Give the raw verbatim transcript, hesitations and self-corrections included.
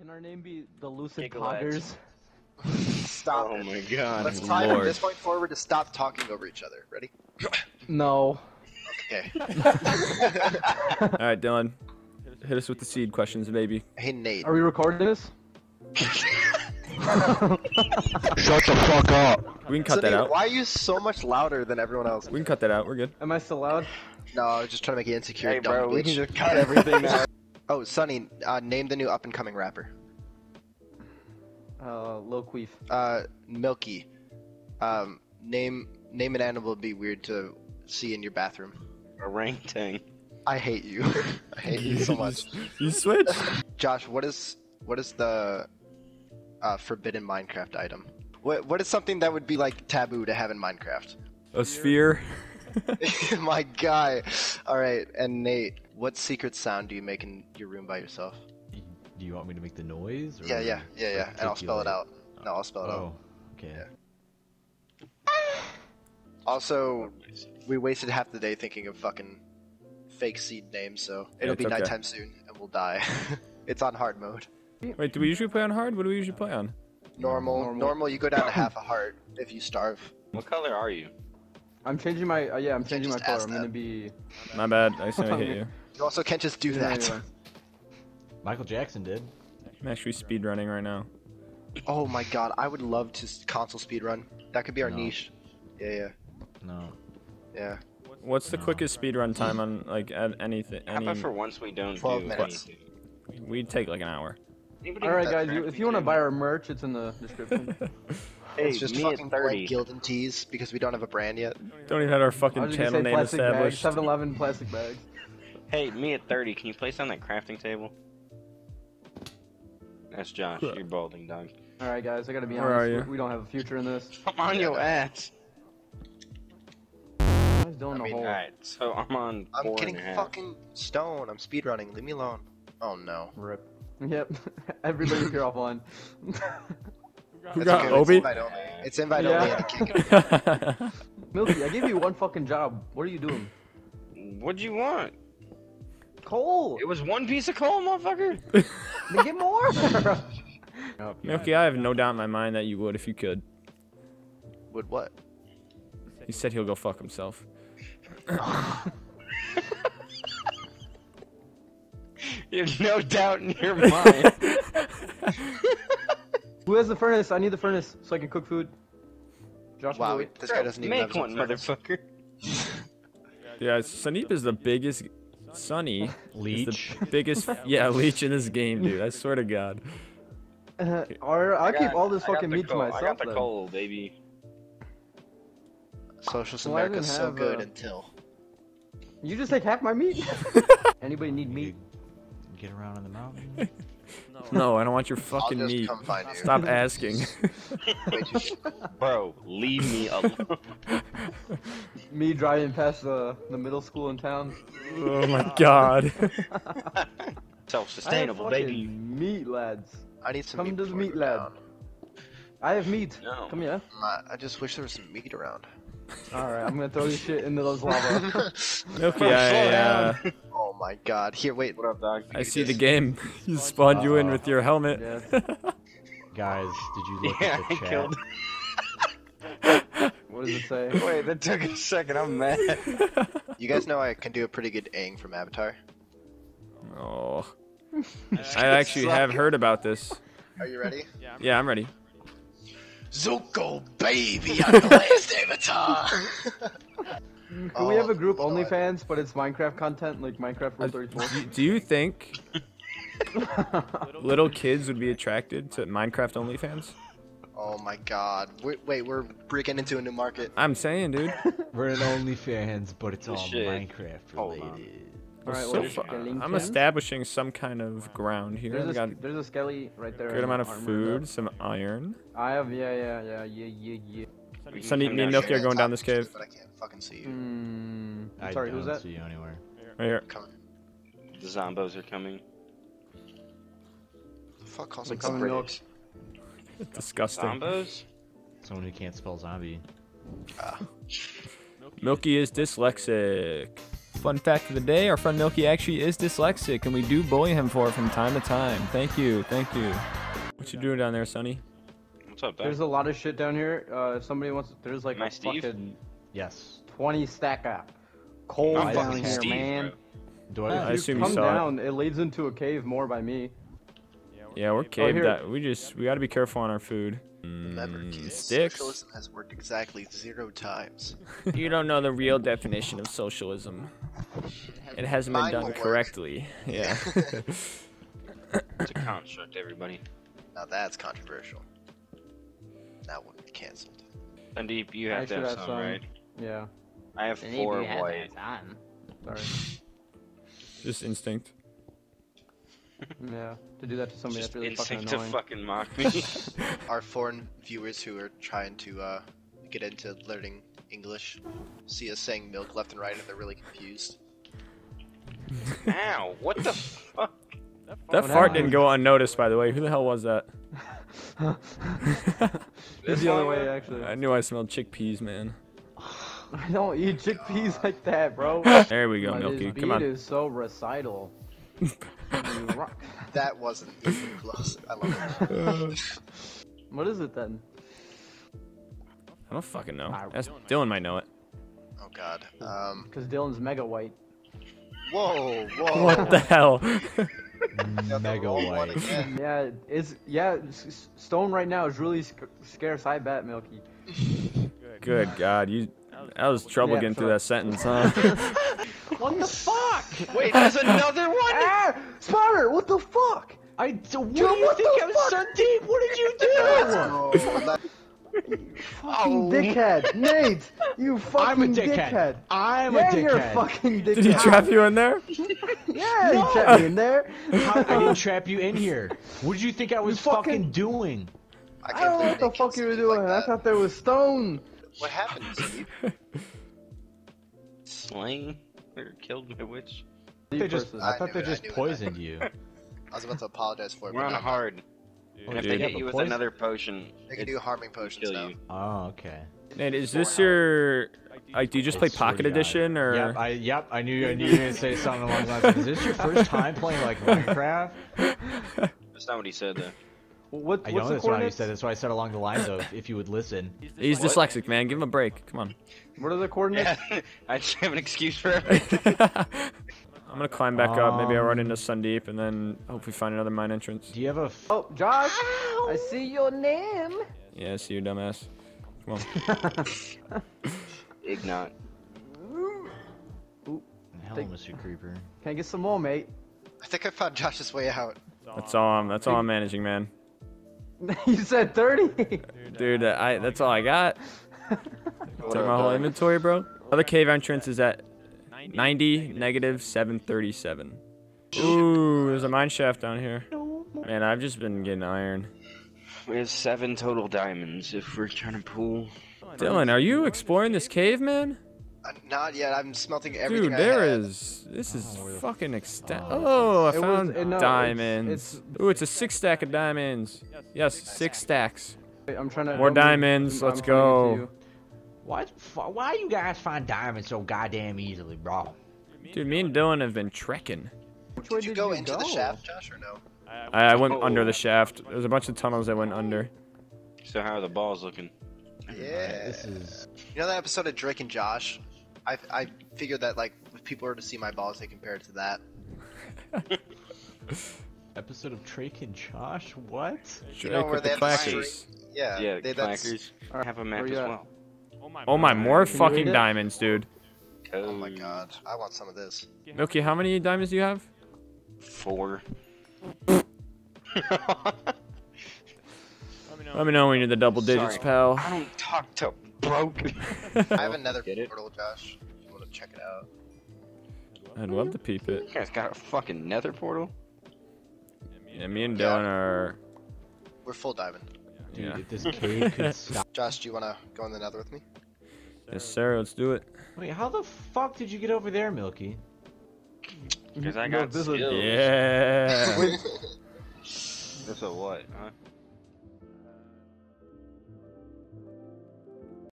Can our name be the Lucid Poggers? Stop. Oh my god. Let's try Lord. from this point forward to stop talking over each other. Ready? No. Okay. Alright, Dylan. Hit us with the seed questions, baby. Hey, Nate. Are we recording this? Shut the fuck up. We can cut so, that dude, out. Why are you so much louder than everyone else? We can cut that out. We're good. Am I still loud? No, I was just trying to make you insecure. Hey, bro, we can just cut everything out. Oh, Sonny, uh, name the new up-and-coming rapper. Uh, Loqueef. Uh, Milky. Um, name name an animal it'd be weird to see in your bathroom. Orangutan. I hate you. I hate you so much. You switch. Josh, what is what is the uh, forbidden Minecraft item? What what is something that would be like taboo to have in Minecraft? A sphere. My guy. All right, and Nate, what secret sound do you make in your room by yourself? Do you want me to make the noise? Or yeah, yeah, yeah, yeah. Articulate? And I'll spell it out. No, I'll spell it oh, out. Oh, okay. Yeah. Also, we wasted half the day thinking of fucking fake seed names, so it'll yeah, be okay. nighttime soon, and we'll die. It's on hard mode. Wait, do we usually play on hard? What do we usually play on? Normal. Normal, Normal you go down to half a heart if you starve. What color are you? I'm changing my, uh, yeah, I'm changing my color. I'm gonna be... My bad, I said I hate you. You also can't just do that. Michael Jackson did. I'm actually speedrunning right now. Oh my god, I would love to console speedrun. That could be our no. niche. Yeah, yeah. No. Yeah. What's the no. quickest speedrun time on, like, anything? Any... How about for once we don't twelve do minutes. Anything? We'd take, like, an hour. Alright, guys, you, if you want to buy our merch, it's in the description. Hey, it's just fucking like Guild and Tees because we don't have a brand yet. Don't even have our fucking channel name established. seven eleven plastic bags. Hey, me at thirty, can you place on that crafting table? That's Josh, you're balding, dog. Alright, guys, I gotta be Where honest. Are you? We don't have a future in this. I'm on yeah, your ass. I was doing I the mean, whole. Alright, so I'm on. I'm getting fucking stone. I'm speedrunning. Leave me alone. Oh no. Rip. Yep. Everybody here offline. Who got okay. Obi? It's invite only. It's invite yeah. only. Milky, I gave you one fucking job. What are you doing? What'd you want? Coal. It was one piece of coal, motherfucker. Get more. Milky, I have no doubt in my mind that you would if you could. Would what? He said he'll go fuck himself. You have no doubt in your mind. Who has the furnace? I need the furnace so I can cook food. Josh, wow, wait, this guy doesn't even have one, motherfucker. Yeah, Sanip is the biggest. Sunny leech. Is the biggest. Yeah, leech in this game, dude. I swear to God. Uh, or I'll I got, keep all this I fucking meat to myself. I got the then. coal, baby. Socialist well, America's so good a... until. You just take half my meat. Anybody need meat? Get around in the mountain. No, I don't want your fucking I'll just meat. Come find you. Stop asking. Bro, leave me alone. Me driving past the the middle school in town. Oh my god. Self-sustainable, baby. Meat lads. I need some Come meat. Come to the meat lab. I have meat. No. Come here. I just wish there was some meat around. Alright, I'm gonna throw this shit into those lava. Okay, yeah, yeah. Oh my god. Here, wait. What up, dog? I see this? the game. You spawned uh, you in with your helmet. Yeah. Guys, did you look yeah, at the I chat? Killed... What does it say? Wait, that took a second. I'm mad. You guys know I can do a pretty good Aang from Avatar? Oh. I actually suck. have heard about this. Are you ready? Yeah, I'm, yeah, I'm ready. Zuko, baby, I'm the last Avatar! Do oh, we have a group OnlyFans, but it's Minecraft content, like Minecraft Rule thirty-four? Uh, do you think little kids would be attracted to Minecraft OnlyFans? Oh my god. Wait, wait, we're breaking into a new market. I'm saying, dude. We're an OnlyFans, but it's all Shit. Minecraft related. All right, so far, I'm establishing some kind of ground here. There's, a, there's a skelly right there. Good amount of food, some iron. I have, yeah, yeah, yeah, yeah, yeah, yeah. Sunny, me and Milky are going down this cave. But I can't fucking see you. Mm, I sorry, don't who's that? see you anywhere. Right here. Coming. The zombos are coming. The fuck calls it zombos? Disgusting. Zombos? Someone who can't spell zombie. Ah. Milky is dyslexic. Fun fact of the day, our friend Milky actually is dyslexic, and we do bully him for it from time to time. Thank you, thank you. What you doing down there, Sonny? What's up, Doc? There's a lot of shit down here. Uh, if somebody wants to, there's like Am a Steve? fucking yes. twenty stack up. Cold I'm down here, Steve, man. Bro. Do I, yeah, I assume you saw down, it. It leads into a cave more by me. Yeah, we're, yeah, we're caved. Oh, that we just we got to be careful on our food. Remember, kids, sticks. Socialism has worked exactly zero times. You don't know the real definition of socialism. It hasn't been done correctly. Work. Yeah. It's a construct, everybody. Now that's controversial. That one be canceled. Sandeep, you have I to have, have some, some, right? Yeah. I have Sandeep, four white. Sorry. Just instinct. Yeah, to do that to somebody just that's really fucking annoying. Instinct to fucking mock me. Our foreign viewers who are trying to uh, get into learning English see us saying milk left and right and they're really confused. Ow, what the fuck? That fart, that fart didn't go unnoticed, by the way. Who the hell was that? It's the other way, actually. I knew I smelled chickpeas, man. I don't eat chickpeas like that, bro. There we go, but Milky. His beat Come on. Is so recital. That wasn't even close. I love it. What is it then? I don't fucking know. That's, Dylan might know it. Oh God. Um. Because Dylan's mega white. Whoa! Whoa! What the hell? Mega white. Yeah, it's yeah. Stone right now is really sc scarce. I bet, Milky. Good God, you. That was trouble yeah, getting sorry. through that sentence, huh? What the fuck? Wait, there's another one? Ah, Spider, what the fuck? I, so what Dude, do you what think I'm Sandeep? What did you do? Oh, you fucking oh. dickhead. Nate, you fucking I'm a dickhead. dickhead. I'm yeah, a dickhead. You're fucking dickhead. Did he trap you in there? Yeah, no. He trapped me in there. How, I didn't trap you in here. What did you think I was fucking, fucking doing? I, I don't know what the fuck you were doing. Like I thought there was Stone. What happened, Steve? Slang or killed my witch? They just, I, I thought they it, just poisoned it. you. I was about to apologize for it. We're on a hard. Dude, if they get you with poison? another potion, they can do harming potions now. Oh, okay. Nate, is this your... Like, do you just play Pocket Edition, or...? Yep, I, yep, I knew, I knew you were going to say something along those lines. Is this your first time playing, like, Minecraft? That's not what he said, though. What, I know that's what I said. That's why I said along the lines of if you would listen. He's dyslexic, what? man. Give him a break. Come on. What are the coordinates? Yeah. I just have an excuse for everything. I'm gonna climb back um, up. Maybe I'll run into Sandeep and then hopefully find another mine entrance. Do you have a? F oh, Josh! Ow. I see your name. Yeah, I see you, dumbass. Come on. Ignat. Hello, Mister Creeper. Can I get some more, mate? I think I found Josh's way out. That's all. I'm, that's all I'm managing, man. You said thirty. Dude, uh, I that's all I got. Took my whole inventory, bro. Other cave entrance is at ninety negative seven thirty-seven. Ooh, there's a mine shaft down here. Man, I've just been getting iron. We have seven total diamonds if we're trying to pull. Dylan, are you exploring this cave, man? Uh, not yet. I'm smelting everything. Dude, there I had. is. This is oh, fucking extent. Oh, I found was, no, diamonds. It's, it's, Ooh, it's a six stack of diamonds. Yes, six stacks. I'm trying to. More diamonds. Me, Let's I'm go. What? Why you guys find diamonds so goddamn easily, bro? Dude, me and Dylan have been trekking. Which way did you, did go, you into go into the shaft, Josh, or no? I, I went oh. under the shaft. There's a bunch of tunnels that went under. So how are the balls looking? Yeah. This is. You know that episode of Drake and Josh? I, I figured that, like, if people were to see my balls, they compare it to that. Episode of Drake and Josh? What? Drake you know, where with they the clackers. Yeah, yeah they, the clackers. Right. Have a map as well. Oh my, oh my more Can fucking diamonds, dude. Oh my God. I want some of this. Milky, how many diamonds do you have? Four. Let me know, Let me know when you're the double digits, Sorry. pal. I don't talk to... Broke. I have another Get portal, it? Josh. If you want to check it out. I'd love to peep it. You guys got a fucking nether portal? Yeah, me and Dylan yeah. are... We're full diamond. Dude, yeah. if this cave could stop... Josh, do you want to go in the nether with me? Yes, sir. Let's do it. Wait, how the fuck did you get over there, Milky? Because I got no, this skills. Yeah. That's a what, huh?